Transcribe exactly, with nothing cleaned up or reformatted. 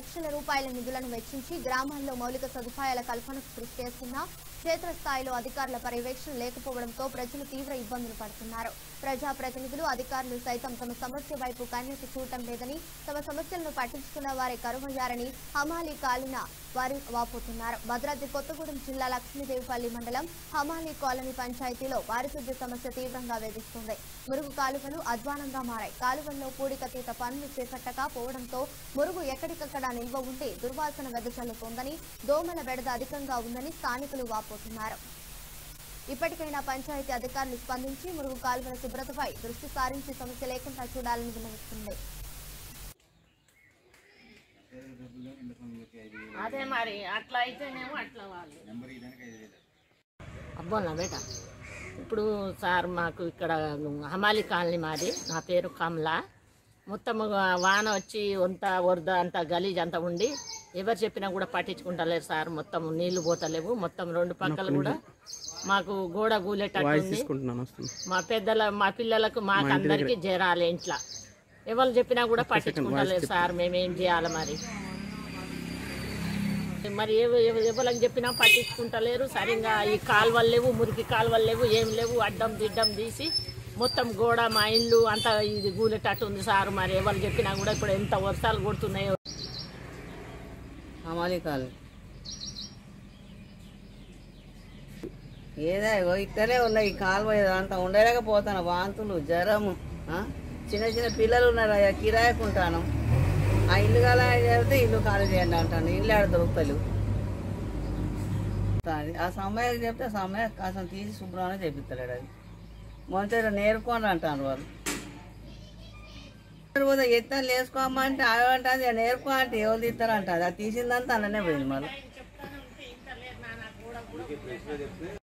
లక్షల రూపాయల నిధులను వెచ్చించి గ్రామాల్లో మౌలిక సదుపాయాల కల్పనకు కృషి చేస్తున్నా క్షేత్రస్థాయిలో అధికారుల పర్యవేక్షణ లేకపోవడంతో ప్రజలు తీవ్ర ఇబ్బందులు పడుతున్నారు. ప్రజాప్రతినిధులు అధికారులు సైతం తమ సమస్య వైపు కన్నెత్తి చూడటం లేదని, తమ సమస్యలను పట్టించుకున్న వారే కరుమయ్యారని హమాలీ కాలిన వారు వాపోతున్నారు. భద్రాద్రి కొత్తగూడెం జిల్లా లక్ష్మిదేవిపల్లి మండలం హమాలీ కాలనీ పంచాయతీలో పారిశుద్ధ్య సమస్య తీవ్రంగా వేధిస్తుంది. మురుగు కాలువలు అధ్వానంగా మారాయి. కాలువల్లో పూడికతీత పనులు చేపట్టక పోవడంతో మురుగు ఎక్కడికక్కడ నిల్వ ఉండి దుర్వాసన వెదజల్లుతోందని, దోమల బెడద అధికంగా ఉందని స్థానికులు వాపోతున్నారు. ఇప్పటికైనా పంచాయతీ అధికారులు స్పందించి మురుగు కాలువల శుభ్రతపై దృష్టి సారించి సమస్య లేకుండా చూడాలని విన్నవిస్తుంది. అదే మరి అట్లా అయితేనేమో అట్లా వాళ్ళు అబ్బోనా బేట. ఇప్పుడు సార్ మాకు ఇక్కడ హమాలీ కాలనీ మాది, నా పేరు కమలా. మొత్తం వాన వచ్చి అంత వరద అంత గలీజ్ అంతా ఉండి ఎవరు చెప్పినా కూడా పట్టించుకుంటలేరు సార్. మొత్తం నీళ్లు పోతలేవు. మొత్తం రెండు పక్కలు కూడా మాకు గోడ గూలేటట్టు. మా పెద్దల మా పిల్లలకు మాకు అందరికీ జరాలి. ఇంట్లో ఎవరు చెప్పినా కూడా పట్టించుకుంటలేరు సార్. మేమేం చేయాలి మరి? మరి ఎవరికి చెప్పినా పట్టించుకుంటలేరు సరిగా. ఈ కాలువలు లేవు, మురికి కాలువలు లేవు, ఏం లేవు. అడ్డం దిడ్డం తీసి మొత్తం గోడ మా ఇల్లు అంతా ఇది గూలేటట్టు ఉంది సార్. మరి ఎవరు చెప్పినా కూడా ఇప్పుడు ఎంత వర్షాలు కొడుతున్నాయో. హమాలీ కాలనీ ఏదో ఇక్కడే ఉన్నాయి. ఈ కాలువ అంతా ఉండలేకపోతాను. వాంతులు, జ్వరము, చిన్న చిన్న పిల్లలు ఉన్నారు. కిరాయకు ఉంటాను. ఆ ఇల్లు కాల చేస్తే ఇల్లు ఖాళీ చేయండి అంటాను. ఇల్లు ఆడ దొరుకుతారు. ఆ సమయానికి చెప్తే సమయ కాసం తీసి శుభ్రంగా చేపిస్తాడు. అది మొదటి నేర్కొని అంటాను. వాళ్ళు పోతే ఎత్తాను వేసుకోమంటే అవంటే నేర్కో అంటే ఎవరు తీస్తారంట. అది తీసిందంతా అలానే పోయింది. మళ్ళీ